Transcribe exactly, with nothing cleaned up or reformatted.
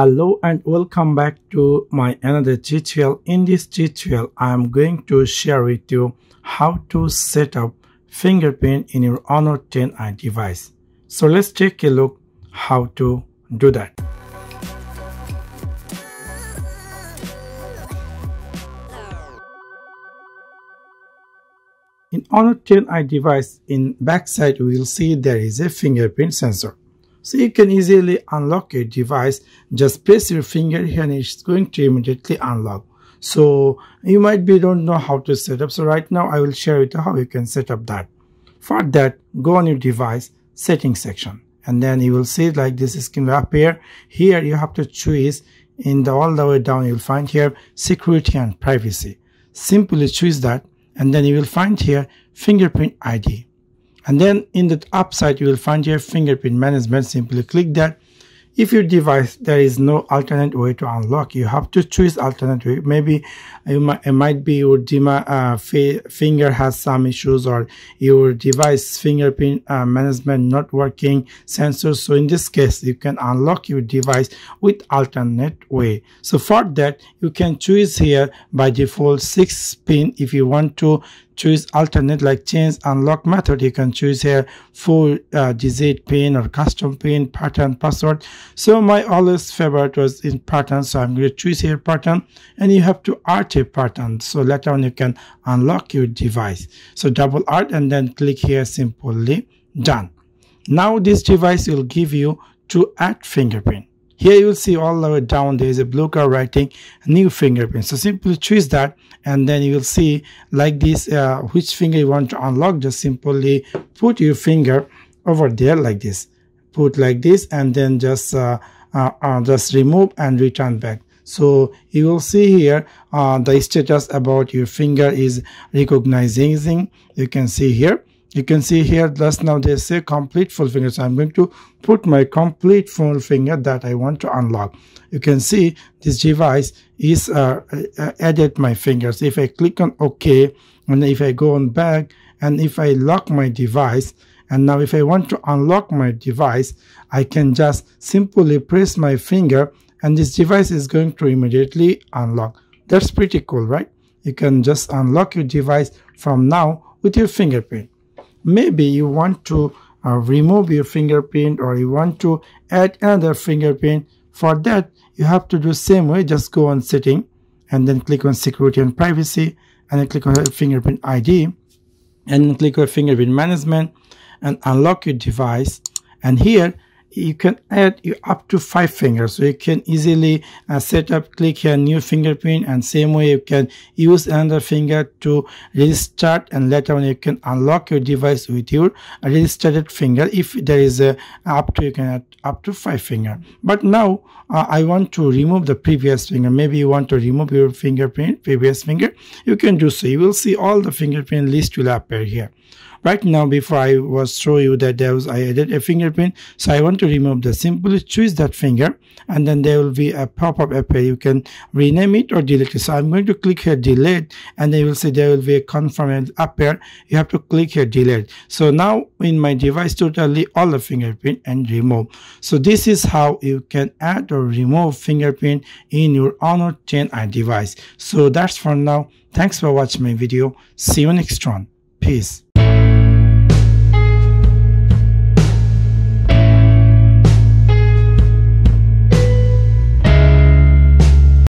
Hello and welcome back to my another tutorial. In this tutorial I am going to share with you how to set up fingerprint in your Honor ten i device. So let's take a look how to do that. In Honor ten i device, in backside we will see there is a fingerprint sensor. So you can easily unlock your device, just place your finger here and it's going to immediately unlock. So you might be don't know how to set up, so right now I will share with you how you can set up that. For that, go on your device settings section and then you will see like this screen will appear. Here you have to choose, in the all the way down you will find here security and privacy. Simply choose that and then you will find here fingerprint I D. And then in the upside you will find here fingerprint management. Simply click that. If your device there is no alternate way to unlock, you have to choose alternate way. Maybe it might, it might be your uh, finger has some issues, or your device fingerprint uh, management not working sensors. So in this case you can unlock your device with alternate way. So for that you can choose here by default six pin. If you want to choose alternate like change unlock method, you can choose here four uh, digit pin or custom pin, pattern, password. So my always favorite was in pattern, so I'm going to choose here pattern, and you have to art a pattern so later on you can unlock your device. So double art and then click here simply done. Now this device will give you to add fingerprint. Here you will see all the way down there is a blue color writing new fingerprint. So simply choose that and then you will see like this uh, which finger you want to unlock. Just simply put your finger over there like this, put like this, and then just uh, uh, uh, just remove and return back. So you will see here uh, the status about your finger is recognizing. You can see here. You can see here just now they say complete full finger, so I'm going to put my complete full finger that I want to unlock. You can see this device is uh, added my fingers. If I click on OK and if I go on back and if I lock my device, and now if I want to unlock my device I can just simply press my finger and this device is going to immediately unlock. That's pretty cool, right? You can just unlock your device from now with your fingerprint. Maybe you want to uh, remove your fingerprint or you want to add another fingerprint. For that you have to do same way, just go on setting and then click on security and privacy and then click on fingerprint I D and then click on fingerprint management and unlock your device. And here you can add up to five fingers, so you can easily uh, set up, click here new fingerprint, and same way you can use another finger to restart and later on you can unlock your device with your restarted finger. If there is a up to, you can add up to five finger. But now uh, I want to remove the previous finger. Maybe you want to remove your fingerprint previous finger, you can do so. You will see all the fingerprint list will appear here. Right now before I was show you that there was I added a fingerprint, so I want to remove the simply choose that finger and then there will be a pop-up appear. You can rename it or delete it. So I'm going to click here delete and they will say there will be a confirm appear. You have to click here delete. So now in my device totally all the fingerprint and remove. So this is how you can add or remove fingerprint in your Honor ten i device. So that's for now. Thanks for watching my video. See you next one. Peace.